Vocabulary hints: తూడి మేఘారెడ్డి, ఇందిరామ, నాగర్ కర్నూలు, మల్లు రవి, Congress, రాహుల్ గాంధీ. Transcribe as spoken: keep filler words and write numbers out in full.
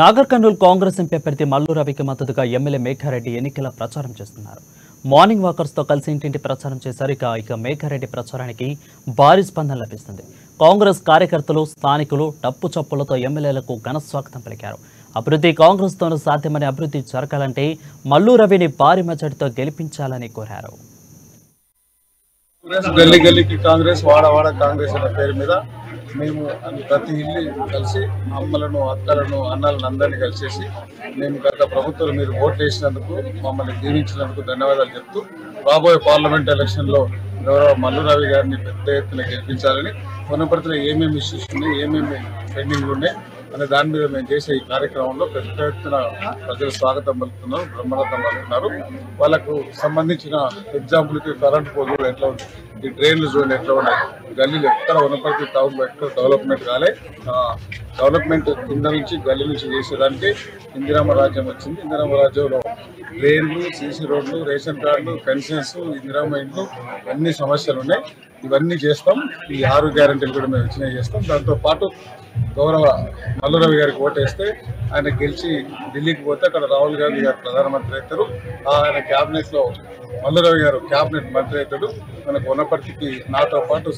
నాగర్ కర్నూలు Congress MP అభ్యర్థి మల్లు రవికి మద్దతుగా ఎమ్మెల్యే మేఘారెడ్డి ఎన్నికల ప్రచారం చేస్తున్నారు. మార్నింగ్ వాకర్స్తో కలిసి ఇంటింటి ప్రచారం చేశారు. ఇక ఇక మేఘారెడ్డి ప్రచారానికి భారీ స్పందన లభిస్తుంది. కాంగ్రెస్ కార్యకర్తలు, స్థానికులు డప్పు చప్పులతో ఎమ్మెల్యేలకు ఘన స్వాగతం పలికారు. అభివృద్ధి కాంగ్రెస్తోనూ సాధ్యమని, అభివృద్ధి జరగాలంటే మల్లు రవిని భారీ మెజార్టీతో గెలిపించాలని కోరారు. గల్లీ గల్లీకి కాంగ్రెస్, వాడవాడ కాంగ్రెస్ అనే పేరు మీద మేము ప్రతి ఇల్లు కలిసి అమ్మలను, అక్కలను, అన్నలను అందరినీ కలిసేసి మేము గత ప్రభుత్వం మీరు ఓట్లు వేసినందుకు, మమ్మల్ని దీవించినందుకు ధన్యవాదాలు చెప్తూ రాబోయే పార్లమెంట్ ఎలక్షన్లో గౌరవ మల్లు రవి గారిని పెద్ద ఎత్తున గెలిపించాలని, కొనపరిధిలో ఏమేమి ఇష్యూస్ ఉన్నాయి, ఏమేమి పెండింగ్లు ఉన్నాయి అనే దాని మీద మేము చేసే ఈ కార్యక్రమంలో పెద్ద ఎత్తున ప్రజలు స్వాగతం పలుకుతున్నారు, బ్రహ్మరథం పలుకుతున్నారు. వాళ్ళకు సంబంధించిన ఎగ్జాంపుల్కి కరెంట్ పోలు ఎట్లా ఉంది, ఈ డ్రైన్లు చూడండి ఎట్లా ఉన్నాయి, గల్లీలు ఎక్కడ ఉన్నప్పటికీ టౌన్ ఎక్కడ డెవలప్మెంట్ కాలే, డెవలప్మెంట్ కింద నుంచి గల్లీ నుంచి చేసేదానికి ఇందిరామ రాజ్యం వచ్చింది. ఇందిరామ రాజ్యంలో డ్రైన్లు, సీసీ రోడ్లు, రేషన్ కార్డులు, పెన్షన్స్, ఇందిరామ ఇండ్లు అన్ని సమస్యలు ఉన్నాయి. ఇవన్నీ చేస్తాం. ఈ ఆరు గ్యారంటీలు కూడా మేము ఇచ్చినవి చేస్తాం. దాంతోపాటు గౌరవ మల్లు రవి గారికి ఓటేస్తే ఆయన గెలిచి ఢిల్లీకి పోతే అక్కడ రాహుల్ గాంధీ గారు ప్రధానమంత్రి అవుతారు. ఆయన క్యాబినెట్లో మల్లు రవి గారు క్యాబినెట్ మంత్రి అవుతాడు. మనకు ఉన్నప్పటికీ నాతో పాటు